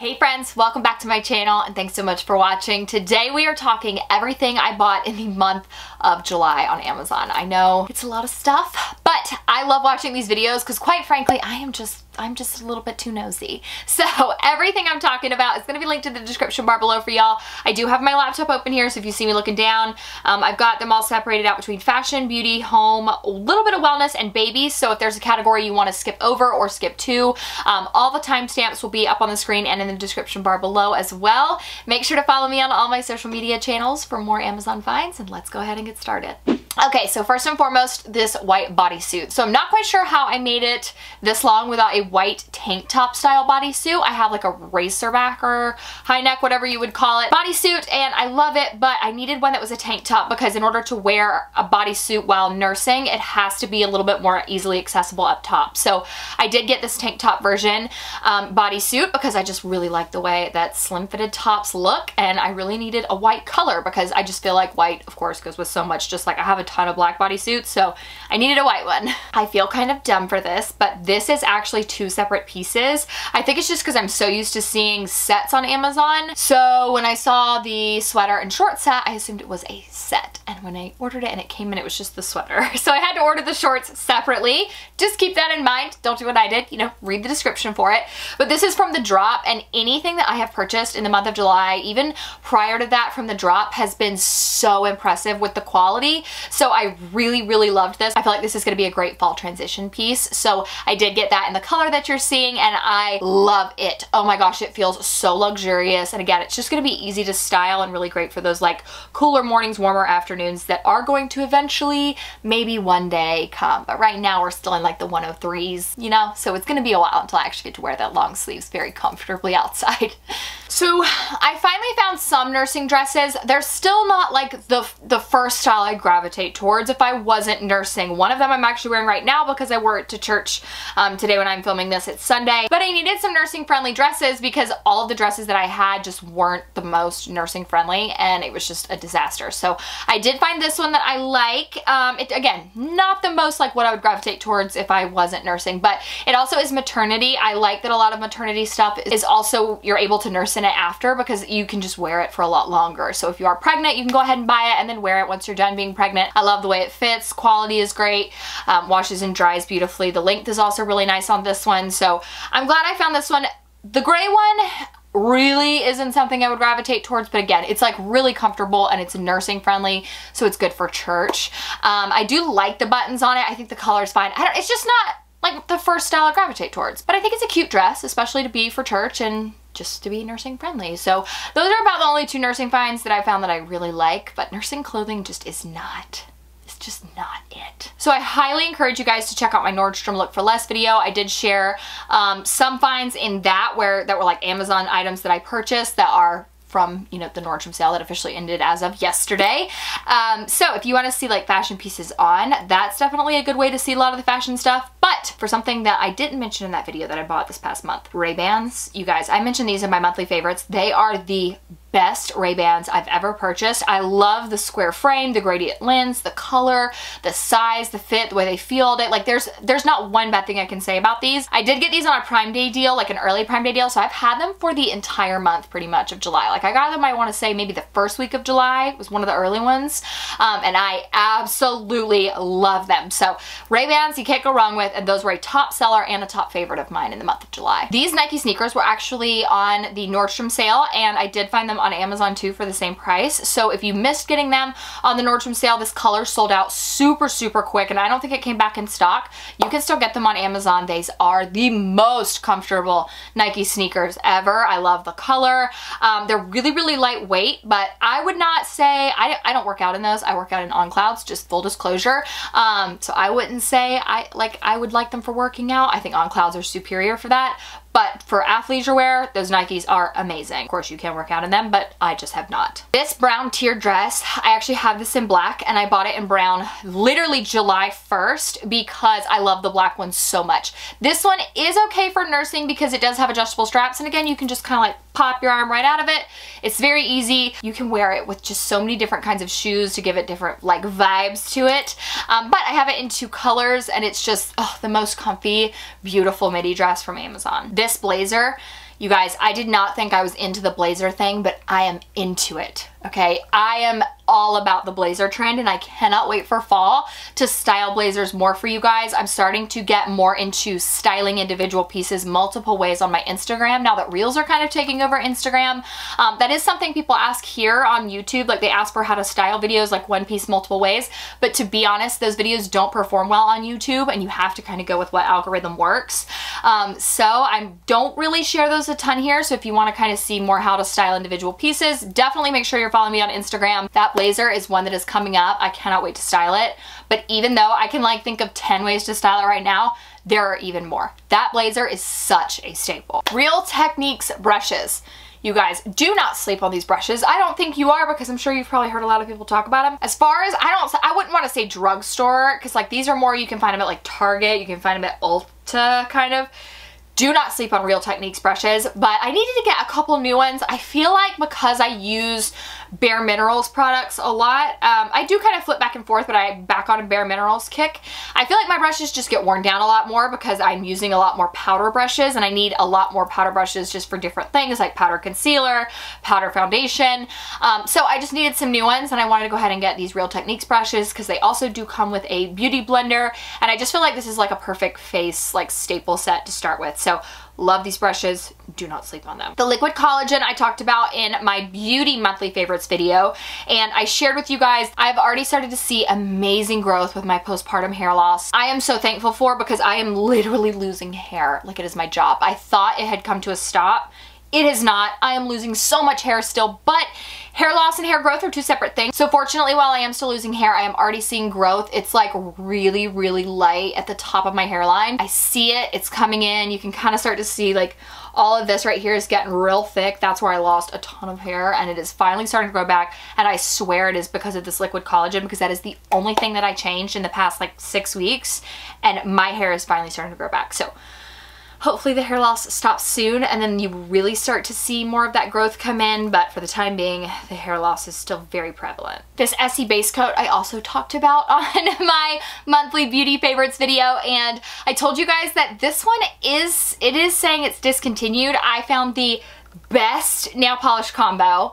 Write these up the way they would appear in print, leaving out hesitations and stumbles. Hey friends, welcome back to my channel and thanks so much for watching. Today we are talking everything I bought in the month of July on Amazon. I know it's a lot of stuff, but I love watching these videos because quite frankly, I'm just a little bit too nosy. So everything I'm talking about is gonna be linked in the description bar below for y'all. I do have my laptop open here, so if you see me looking down, I've got them all separated out between fashion, beauty, home, a little bit of wellness, and babies. So if there's a category you wanna skip over or skip to, all the timestamps will be up on the screen and in the description bar below as well. Make sure to follow me on all my social media channels for more Amazon finds, and let's go ahead and get started. Okay, so first and foremost, this white bodysuit. So I'm not quite sure how I made it this long without a white tank top style bodysuit. I have like a racer back or high neck, whatever you would call it, bodysuit, and I love it, but I needed one that was a tank top because in order to wear a bodysuit while nursing, it has to be a little bit more easily accessible up top. So I did get this tank top version bodysuit because I just really like the way that slim fitted tops look, and I really needed a white color because I just feel like white, of course, goes with so much. Just like I have a ton of black bodysuits, so I needed a white one. I feel kind of dumb for this, but this is actually two separate pieces. I think it's just because I'm so used to seeing sets on Amazon. So when I saw the sweater and short set, I assumed it was a set. And when I ordered it and it came in, it was just the sweater. So I had to order the shorts separately. Just keep that in mind. Don't do what I did, you know, read the description for it. But this is from The Drop, and anything that I have purchased in the month of July, even prior to that from The Drop, has been so impressive with the quality. So I really, really loved this. I feel like this is gonna be a great fall transition piece. So I did get that in the color that you're seeing, and I love it. Oh my gosh, it feels so luxurious. And again, it's just gonna be easy to style and really great for those like cooler mornings, warmer afternoons that are going to eventually maybe one day come. But right now we're still in like the 103s, you know? So it's gonna be a while until I actually get to wear that long sleeves very comfortably outside. So I finally found some nursing dresses. They're still not like the first style I gravitate towards if I wasn't nursing. One of them I'm actually wearing right now because I wore it to church today when I'm filming this. It's Sunday. But I needed some nursing friendly dresses because all of the dresses that I had just weren't the most nursing friendly, and it was just a disaster. So I did find this one that I like. It, again, not the most like what I would gravitate towards if I wasn't nursing, but it also is maternity. I like that a lot of maternity stuff is also, you're able to nurse in it after because you can just wear it for a lot longer. So if you are pregnant, you can go ahead and buy it and then wear it once you're done being pregnant. I love the way it fits. Quality is great. Washes and dries beautifully. The length is also really nice on this one. So I'm glad I found this one. The gray one really isn't something I would gravitate towards, but again, it's like really comfortable and it's nursing friendly, so it's good for church. I do like the buttons on it. I think the color's fine. It's just not like the first style I gravitate towards, but I think it's a cute dress, especially to be for church and just to be nursing friendly. So those are about the only two nursing finds that I found that I really like, but nursing clothing just is not, it's just not it. So I highly encourage you guys to check out my Nordstrom Look for Less video. I did share some finds in that that were like Amazon items that I purchased that are from, you know, the Nordstrom sale that officially ended as of yesterday. So if you want to see like fashion pieces on, that's definitely a good way to see a lot of the fashion stuff. But for something that I didn't mention in that video that I bought this past month, Ray-Bans, you guys, I mentioned these in my monthly favorites. They are the best Ray-Bans I've ever purchased. I love the square frame, the gradient lens, the color, the size, the fit, the way they feel. Like there's not one bad thing I can say about these. I did get these on a Prime Day deal, like an early Prime Day deal. So I've had them for the entire month pretty much of July. Like I got them, I want to say maybe the first week of July was one of the early ones. And I absolutely love them. So Ray-Bans, you can't go wrong with, and those were a top seller and a top favorite of mine in the month of July. These Nike sneakers were actually on the Nordstrom sale, and I did find them on Amazon too for the same price. So if you missed getting them on the Nordstrom sale, this color sold out super, super quick, and I don't think it came back in stock. You can still get them on Amazon. These are the most comfortable Nike sneakers ever. I love the color. They're really, really lightweight, but I would not say, I don't work out in those. I work out in On Clouds, just full disclosure. So I wouldn't say I would like them for working out. I think On Clouds are superior for that. But for athleisure wear, those Nikes are amazing. Of course, you can work out in them, but I just have not. This brown tier dress, I actually have this in black, and I bought it in brown literally July 1st because I love the black one so much. This one is okay for nursing because it does have adjustable straps, and again, you can just kind of like pop your arm right out of it. It's very easy. You can wear it with just so many different kinds of shoes to give it different like vibes to it. But I have it in two colors, and it's just the most comfy, beautiful midi dress from Amazon. This blazer, You guys, I did not think I was into the blazer thing, but I am into it, okay? I am all about the blazer trend, and I cannot wait for fall to style blazers more for you guys. I'm starting to get more into styling individual pieces multiple ways on my Instagram now that Reels are kind of taking over Instagram. That is something people ask here on YouTube. Like, they ask for how to style videos, like one piece multiple ways, but to be honest, those videos don't perform well on YouTube, and you have to kind of go with what algorithm works. So I don't really share those a ton here, so if you want to kind of see more how to style individual pieces, definitely make sure you're following me on Instagram. That blazer is one that is coming up. I cannot wait to style it, but even though I can like think of 10 ways to style it right now, there are even more. That blazer is such a staple. Real Techniques brushes. You guys, do not sleep on these brushes. I don't think you are, because I'm sure you've probably heard a lot of people talk about them. As far as, I wouldn't want to say drugstore, because like these are more, you can find them at like Target, you can find them at Ulta kind of. Do not sleep on Real Techniques brushes, but I needed to get a couple new ones. I feel like because I use Bare Minerals products a lot, I do kind of flip back and forth, but I'm back on a Bare Minerals kick. I feel like my brushes just get worn down a lot more because I'm using a lot more powder brushes, and I need a lot more powder brushes just for different things like powder concealer, powder foundation. So I just needed some new ones, and I wanted to go ahead and get these Real Techniques brushes because they also do come with a beauty blender, and I just feel like this is like a perfect face like staple set to start with. So love these brushes, do not sleep on them. The liquid collagen I talked about in my beauty monthly favorites video, and I shared with you guys, I've already started to see amazing growth with my postpartum hair loss. I am so thankful for, because I am literally losing hair like it is my job. I thought it had come to a stop. It is not. I am losing so much hair still, but hair loss and hair growth are two separate things. So fortunately, while I am still losing hair, I am already seeing growth. It's like really, really light at the top of my hairline. I see it. It's coming in. You can kind of start to see like all of this right here is getting real thick. That's where I lost a ton of hair, and it is finally starting to grow back, and I swear it is because of this liquid collagen, because that is the only thing that I changed in the past like 6 weeks, and my hair is finally starting to grow back. So hopefully the hair loss stops soon, and then you really start to see more of that growth come in, but for the time being, the hair loss is still very prevalent. This Essie base coat I also talked about on my monthly beauty favorites video, and I told you guys that this one is, it is saying it's discontinued. I found the best nail polish combo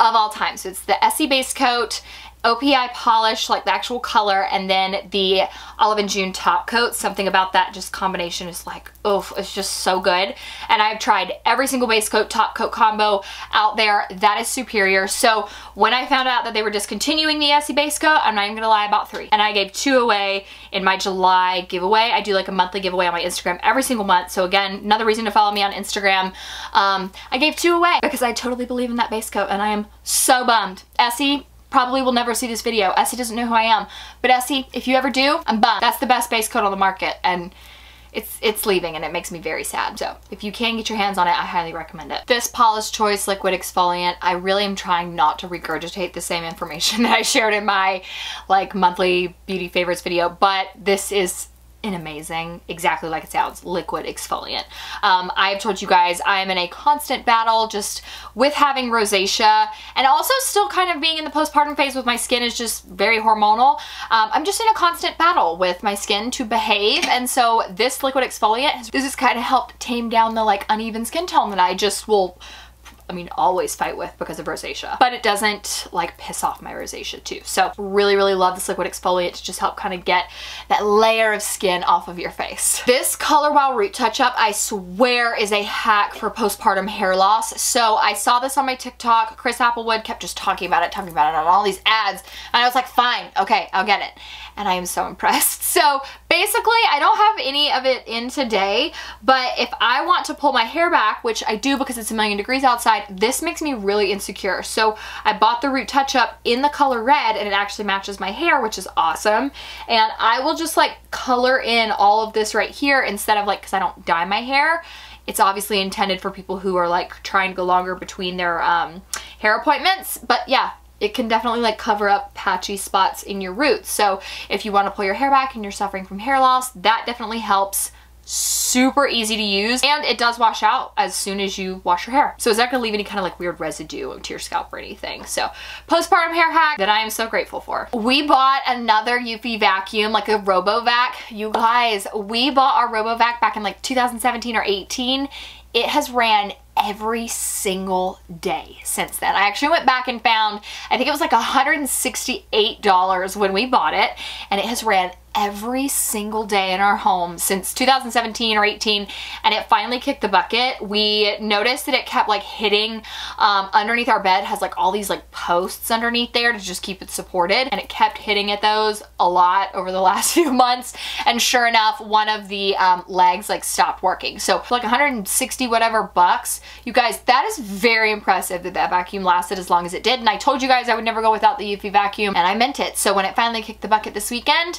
of all time. So it's the Essie base coat, OPI polish, like the actual color, and then the Olive and June top coat. Something about that just combination is like, oof, it's just so good. And I've tried every single base coat, top coat combo out there. That is superior. So when I found out that they were discontinuing the Essie base coat, I'm not even gonna lie about three. And I gave two away in my July giveaway. I do like a monthly giveaway on my Instagram every single month. So again, another reason to follow me on Instagram. I gave two away because I totally believe in that base coat, and I am so bummed. Essie probably will never see this video. Essie doesn't know who I am, but Essie, if you ever do, I'm bummed. That's the best base coat on the market, and it's leaving, and it makes me very sad. So if you can get your hands on it, I highly recommend it. This Paula's Choice liquid exfoliant, I really am trying not to regurgitate the same information that I shared in my like monthly beauty favorites video, but this is an amazing, exactly like it sounds, liquid exfoliant. I've told you guys I am in a constant battle just with having rosacea, and also still kind of being in the postpartum phase with my skin is just very hormonal. I'm just in a constant battle with my skin to behave, and so this liquid exfoliant, this has kind of helped tame down the like uneven skin tone that I just will, I mean, always fight with because of rosacea, but it doesn't like piss off my rosacea too. So really, really love this liquid exfoliant to just help kind of get that layer of skin off of your face. This Color Wow Root Touch Up, I swear, is a hack for postpartum hair loss. So I saw this on my TikTok. Chris Applewood kept just talking about it on all these ads, and I was like, fine, okay, I'll get it. And I am so impressed. So basically, I don't have any of it in today, but if I want to pull my hair back, which I do because it's a million degrees outside, this makes me really insecure. So I bought the Root Touch Up in the color red, and it actually matches my hair, which is awesome. And I will just like color in all of this right here instead of like, because I don't dye my hair. It's obviously intended for people who are like trying to go longer between their hair appointments, but yeah, it can definitely like cover up patchy spots in your roots. So if you want to pull your hair back and you're suffering from hair loss, that definitely helps. Super easy to use, and it does wash out as soon as you wash your hair. So it's not gonna leave any kind of like weird residue to your scalp or anything. So postpartum hair hack that I am so grateful for. We bought another Eufy vacuum, like a RoboVac. You guys, we bought our RoboVac back in like 2017 or 18. It has ran every single day since then. I actually went back and found, I think it was like $168 when we bought it, and it has ran every single day in our home since 2017 or 18, and it finally kicked the bucket. We noticed that it kept like hitting underneath our bed, has like all these like posts underneath there to just keep it supported, and it kept hitting at those a lot over the last few months, and sure enough one of the legs like stopped working. So for like 160 whatever bucks, you guys, that is very impressive that that vacuum lasted as long as it did. And I told you guys I would never go without the Eufy vacuum, and I meant it. So when it finally kicked the bucket this weekend,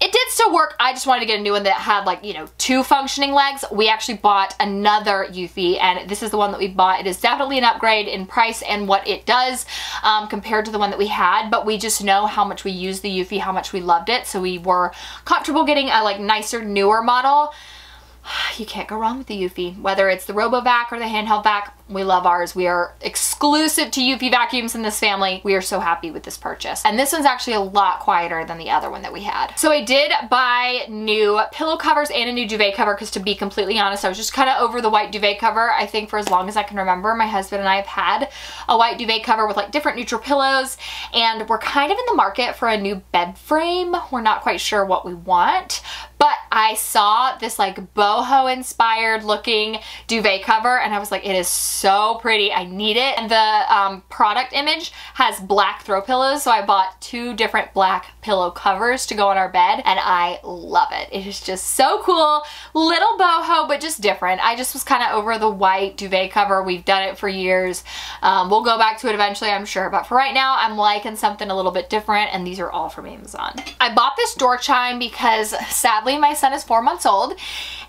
it did still work. I just wanted to get a new one that had like, you know, two functioning legs. We actually bought another Eufy, and this is the one that we bought. It is definitely an upgrade in price and what it does compared to the one that we had, but we just know how much we used the Eufy, how much we loved it. So we were comfortable getting a like nicer, newer model. You can't go wrong with the Eufy, whether it's the RoboVac or the handheld vac. We love ours. We are exclusive to Eufy vacuums in this family. We are so happy with this purchase. And this one's actually a lot quieter than the other one that we had. So I did buy new pillow covers and a new duvet cover, because to be completely honest, I was just kind of over the white duvet cover. I think for as long as I can remember, my husband and I have had a white duvet cover with like different neutral pillows, and we're kind of in the market for a new bed frame. We're not quite sure what we want, but I saw this like boho inspired looking duvet cover, and I was like, it is so pretty. I need it. And the product image has black throw pillows, so I bought two different black pillow covers to go on our bed, and I love it. It is just so cool. Little boho, but just different. I just was kind of over the white duvet cover. We've done it for years. We'll go back to it eventually, I'm sure, but for right now I'm liking something a little bit different, and these are all from Amazon. I bought this door chime because sadly my son is 4 months old,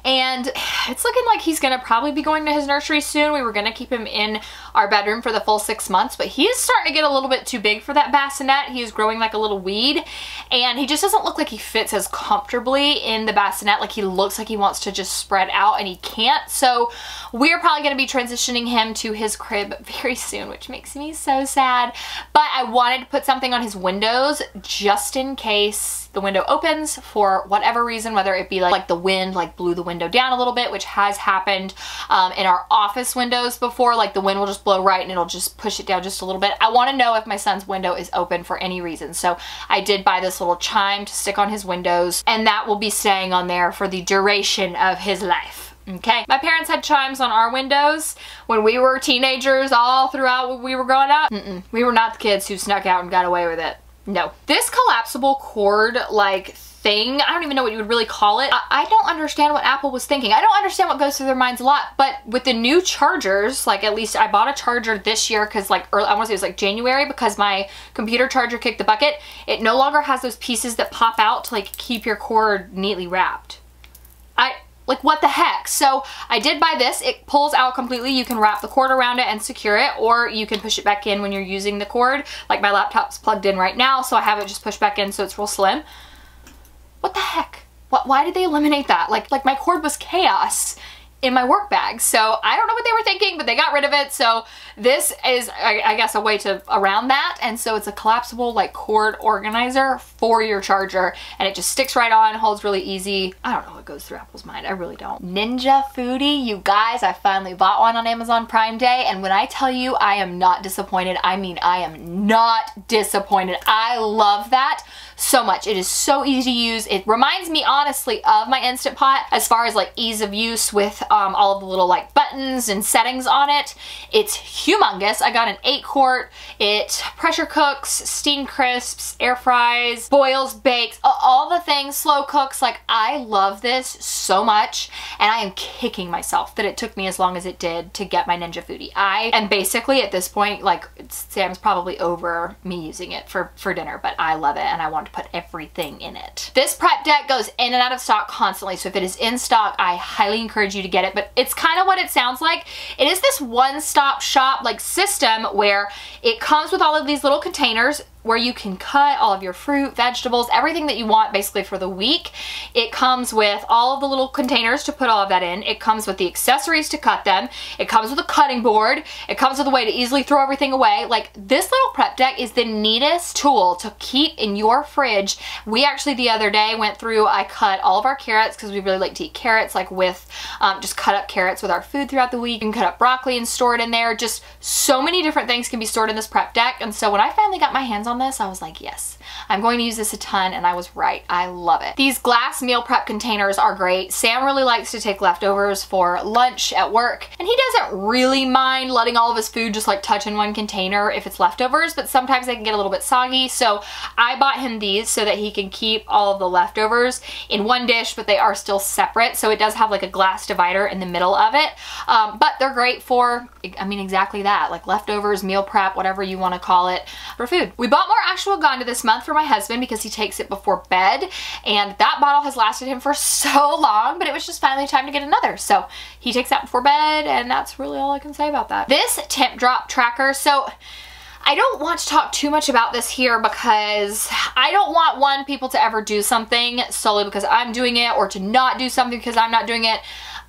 and it's looking like he's gonna probably be going to his nursery soon. We were gonna keep him in our bedroom for the full 6 months, but he is starting to get a little bit too big for that bassinet. He is growing like a little weed, and he just doesn't look like he fits as comfortably in the bassinet. Like, he looks like he wants to just spread out and he can't. So we're probably going to be transitioning him to his crib very soon, which makes me so sad. But I wanted to put something on his windows just in case the window opens for whatever reason, whether it be like the wind like blew the window down a little bit, which has happened in our office windows before. Like, the wind will just blow right and it'll just push it down just a little bit. I want to know if my son's window is open for any reason. So I did buy this little chime to stick on his windows, and that will be staying on there for the duration of his life. Okay. My parents had chimes on our windows when we were teenagers, all throughout when we were growing up. We were not the kids who snuck out and got away with it. No. This collapsible cord like thing, I don't even know what you would really call it. I don't understand what Apple was thinking. I don't understand what goes through their minds a lot, but with the new chargers, like, at least I bought a charger this year, because like early, I want to say it was like January, because my computer charger kicked the bucket. It no longer has those pieces that pop out to like keep your cord neatly wrapped. Like, what the heck? So I did buy this. It pulls out completely. You can wrap the cord around it and secure it, or you can push it back in when you're using the cord. Like, my laptop's plugged in right now, so I have it just pushed back in, so it's real slim. What the heck? Why did they eliminate that? Like my cord was chaos in my work bag. So I don't know what they were thinking, but they got rid of it. So this is, I guess, a way to around that. And so it's a collapsible like cord organizer for your charger, and it just sticks right on, holds really easy. I don't know what goes through Apple's mind. I really don't. Ninja Foodie, you guys, I finally bought one on Amazon Prime Day. And when I tell you I am not disappointed, I mean, I am not disappointed. I love that so much. It is so easy to use. It reminds me honestly of my Instant Pot as far as like ease of use with all of the little like buttons and settings on it. It's humongous. I got an 8 quart. It pressure cooks, steam crisps, air fries, boils, bakes, all the things, slow cooks. Like, I love this so much, and I am kicking myself that it took me as long as it did to get my Ninja Foodie. I am basically at this point like, Sam's probably over me using it for dinner, but I love it and I want to put everything in it. This Prepdeck goes in and out of stock constantly, so if it is in stock, I highly encourage you to get it, but it's kind of what it sounds like. It is this one-stop shop like system where it comes with all of these little containers. where you can cut all of your fruit, vegetables, everything that you want basically for the week. It comes with all of the little containers to put all of that in. It comes with the accessories to cut them. It comes with a cutting board. It comes with a way to easily throw everything away. Like, this little prep deck is the neatest tool to keep in your fridge. We actually the other day went through, I cut all of our carrots because we really like to eat carrots, like with just cut up carrots with our food throughout the week, and cut up broccoli and store it in there. Just so many different things can be stored in this prep deck. And so when I finally got my hands on this, I was like, yes, I'm going to use this a ton, and I was right. I love it. These glass meal prep containers are great. Sam really likes to take leftovers for lunch at work, and he doesn't really mind letting all of his food just like touch in one container if it's leftovers, but sometimes they can get a little bit soggy. So I bought him these so that he can keep all of the leftovers in one dish, but they are still separate. So it does have like a glass divider in the middle of it, but they're great for, I mean, exactly that, like leftovers, meal prep, whatever you want to call it, for food. We bought more Ashwagandha this month for my husband because he takes it before bed, and that bottle has lasted him for so long, but it was just finally time to get another. So he takes that before bed, and that's really all I can say about that. This Tempdrop tracker, so I don't want to talk too much about this here because I don't want people to ever do something solely because I'm doing it, or to not do something because I'm not doing it.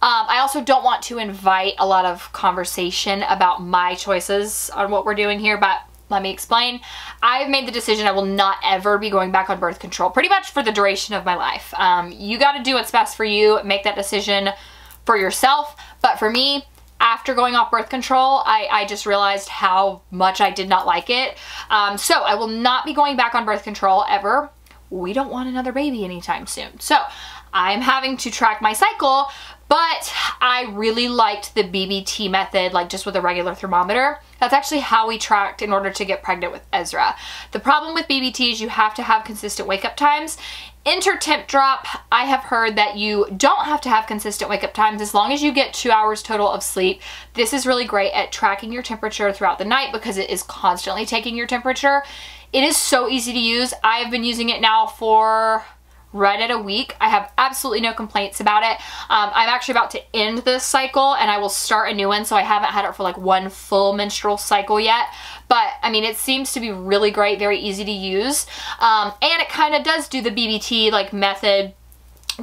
I also don't want to invite a lot of conversation about my choices on what we're doing here, but let me explain. I've made the decision I will not ever be going back on birth control pretty much for the duration of my life. You got to do what's best for you, make that decision for yourself. But for me, after going off birth control, I just realized how much I did not like it. So I will not be going back on birth control ever. We don't want another baby anytime soon. So I'm having to track my cycle, but I really liked the BBT method, like just with a regular thermometer. That's actually how we tracked in order to get pregnant with Ezra. The problem with BBT is you have to have consistent wake up times. Enter Tempdrop. I have heard that you don't have to have consistent wake up times as long as you get 2 hours total of sleep. This is really great at tracking your temperature throughout the night because it is constantly taking your temperature. It is so easy to use. I have been using it now for right at a week. I have absolutely no complaints about it. I'm actually about to end this cycle and I will start a new one, so I haven't had it for like one full menstrual cycle yet. But I mean, it seems to be really great, very easy to use. And it kind of does do the BBT like method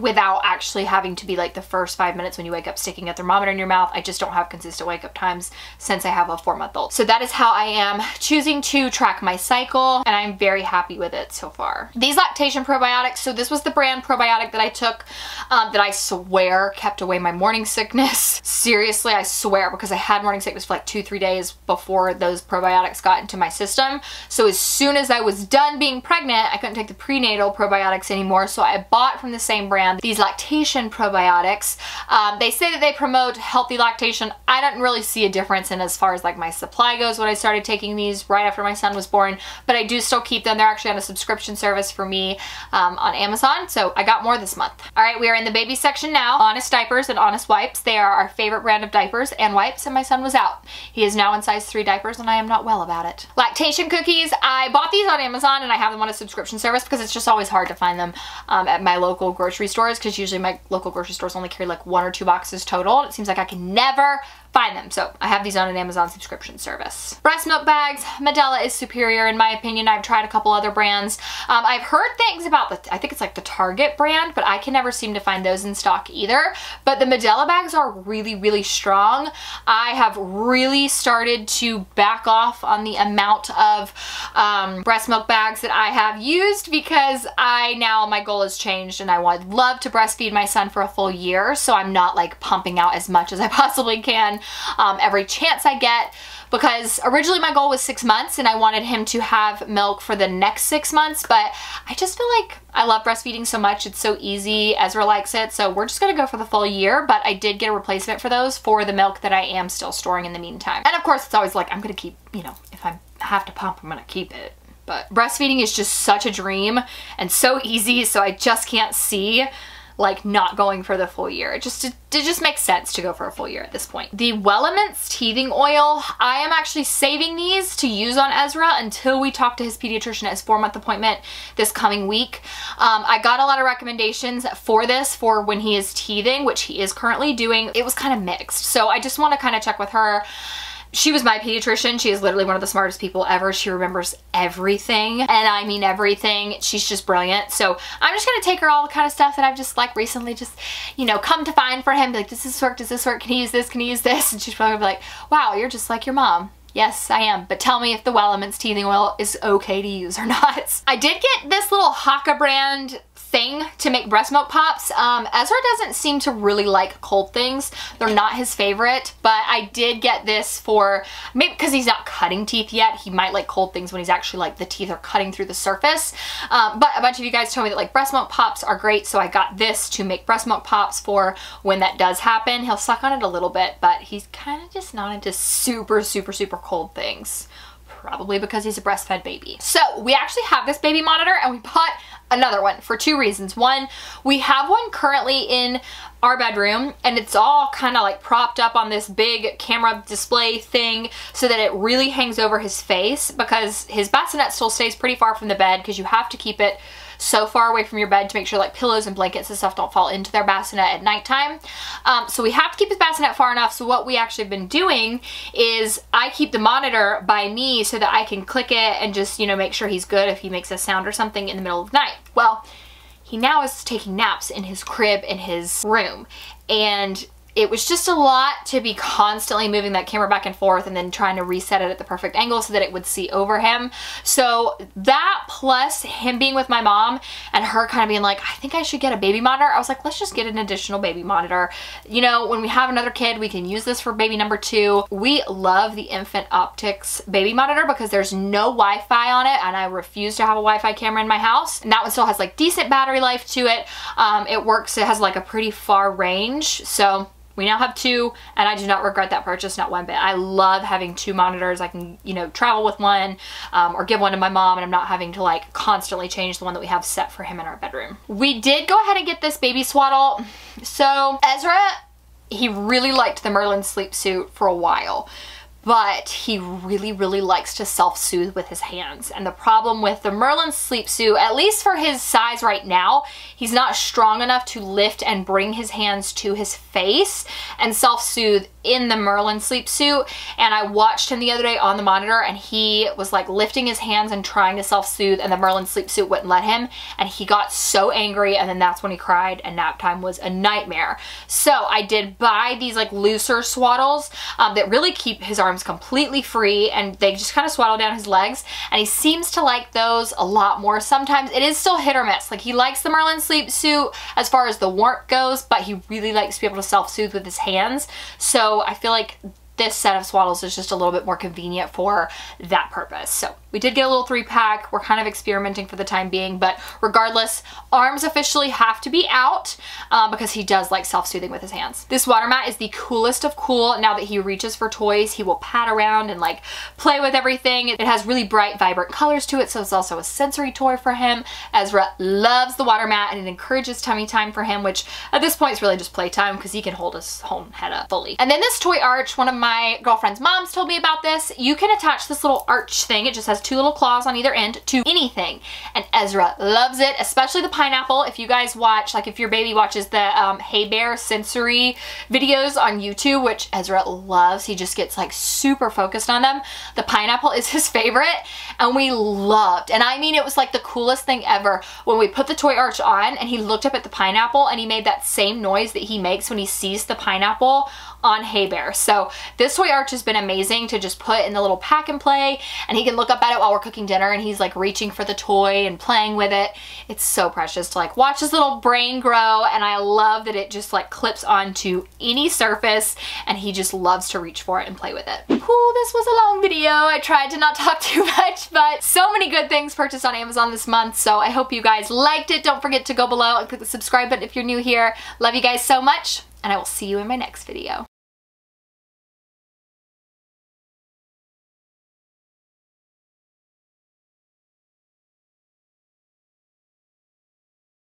without actually having to be like the first 5 minutes when you wake up sticking a thermometer in your mouth. I just don't have consistent wake up times since I have a 4-month-old. So that is how I am choosing to track my cycle, and I'm very happy with it so far. These lactation probiotics, so this was the brand probiotic that I took that I swear kept away my morning sickness. Seriously, I swear, because I had morning sickness for like 2-3 days before those probiotics got into my system. So as soon as I was done being pregnant, I couldn't take the prenatal probiotics anymore. So I bought from the same brand these lactation probiotics. They say that they promote healthy lactation. I didn't really see a difference in as far as like my supply goes when I started taking these right after my son was born, but I do still keep them. They're actually on a subscription service for me on Amazon, so I got more this month. All right, we are in the baby section now. Honest diapers and Honest wipes. They are our favorite brand of diapers and wipes, and my son was out. He is now in size 3 diapers, and I am not well about it. Lactation cookies. I bought these on Amazon, and I have them on a subscription service because it's just always hard to find them at my local grocery store, because usually my local grocery stores only carry like 1 or 2 boxes total. It seems like I can never find them, so I have these on an Amazon subscription service. Breast milk bags. Medela is superior in my opinion. I've tried a couple other brands. I've heard things about the, I think it's like the Target brand, but I can never seem to find those in stock either. But the Medela bags are really, really strong. I have really started to back off on the amount of breast milk bags that I have used because I now, my goal has changed, and I would love to breastfeed my son for a full year, so I'm not like pumping out as much as I possibly can every chance I get, because originally my goal was 6 months and I wanted him to have milk for the next 6 months, but I just feel like I love breastfeeding so much. It's so easy. Ezra likes it, so we're just gonna go for the full year, but I did get a replacement for those for the milk that I am still storing in the meantime. And of course, it's always like, I'm gonna keep, you know, if I have to pump, I'm gonna keep it. But breastfeeding is just such a dream and so easy, so I just can't see like not going for the full year. It just makes sense to go for a full year at this point. The Wellements teething oil. I am actually saving these to use on Ezra until we talk to his pediatrician at his 4-month appointment this coming week. I got a lot of recommendations for this for when he is teething, which he is currently doing. It was kind of mixed, so I just want to kind of check with her She was my pediatrician. She is literally one of the smartest people ever. She remembers everything, and I mean everything. She's just brilliant. So I'm just gonna take her all the kind of stuff that I've just like recently just, you know, come to find for him. Be like, does this work? Does this work? Can he use this? Can he use this? And she's probably be like, wow, you're just like your mom. Yes, I am, but tell me if the Wellements teething oil is okay to use or not. I did get this little Haka brand thing to make breast milk pops. Ezra doesn't seem to really like cold things. They're not his favorite, but I did get this for, maybe because he's not cutting teeth yet, he might like cold things when he's actually like the teeth are cutting through the surface. But a bunch of you guys told me that like breast milk pops are great, so I got this to make breast milk pops for when that does happen. He'll suck on it a little bit, but he's kind of just not into super, super, super cold things. Probably because he's a breastfed baby. So we actually have this baby monitor, and we bought another one for two reasons. One, we have one currently in our bedroom, and it's all kind of like propped up on this big camera display thing so that it really hangs over his face, because his bassinet still stays pretty far from the bed because you have to keep it so far away from your bed to make sure like pillows and blankets and stuff don't fall into their bassinet at nighttime. So we have to keep his bassinet far enough. So what we actually have been doing is I keep the monitor by me so that I can click it and just, you know, make sure he's good if he makes a sound or something in the middle of the night. Well, he now is taking naps in his crib in his room, and it was just a lot to be constantly moving that camera back and forth and then trying to reset it at the perfect angle so that it would see over him. So that plus him being with my mom and her kind of being like, I think I should get a baby monitor. I was like, let's just get an additional baby monitor. You know, when we have another kid, we can use this for baby number two. We love the Infant Optics baby monitor because there's no Wi-Fi on it, and I refuse to have a Wi-Fi camera in my house. And that one still has like decent battery life to it. It works, it has like a pretty far range. So we now have two, and I do not regret that purchase, not one bit. I love having two monitors. I can, you know, travel with one or give one to my mom, and I'm not having to like constantly change the one that we have set for him in our bedroom. We did go ahead and get this baby swaddle. So Ezra, he really liked the Merlin sleep suit for a while, but he really, really likes to self-soothe with his hands. And the problem with the Merlin sleep suit, at least for his size right now, he's not strong enough to lift and bring his hands to his face and self-soothe in the Merlin sleep suit. And I watched him the other day on the monitor, and he was like lifting his hands and trying to self-soothe, and the Merlin sleep suit wouldn't let him. And he got so angry, and then that's when he cried, and nap time was a nightmare. So I did buy these like looser swaddles that really keep his arms completely free, and they just kind of swaddle down his legs, and he seems to like those a lot more. Sometimes it is still hit or miss. Like, he likes the Merlin sleep suit as far as the warmth goes, but he really likes to be able to self-soothe with his hands. So I feel like this set of swaddles is just a little bit more convenient for that purpose. So we did get a little 3-pack. We're kind of experimenting for the time being, but regardless, arms officially have to be out because he does like self-soothing with his hands. This water mat is the coolest of cool. Now that he reaches for toys, he will pat around and like play with everything. It has really bright, vibrant colors to it, so it's also a sensory toy for him. Ezra loves the water mat, and it encourages tummy time for him, which at this point is really just playtime because he can hold his own head up fully. And then this toy arch, one of my girlfriend's moms told me about this. You can attach this little arch thing. It just has two little claws on either end to anything, and Ezra loves it, especially the pineapple. If you guys watch, like if your baby watches the Hay Bear sensory videos on YouTube, which Ezra loves, he just gets like super focused on them. The pineapple is his favorite, and we loved, and I mean it was like the coolest thing ever when we put the toy arch on and he looked up at the pineapple and he made that same noise that he makes when he sees the pineapple on Hay Bear. So this toy arch has been amazing to just put in the little pack and play, and he can look up at it while we're cooking dinner and he's like reaching for the toy and playing with it. It's so precious to like watch his little brain grow, and I love that it just like clips onto any surface and he just loves to reach for it and play with it. Cool, this was a long video. I tried to not talk too much, but so many good things purchased on Amazon this month, so I hope you guys liked it. Don't forget to go below and click the subscribe button if you're new here. Love you guys so much, and I will see you in my next video.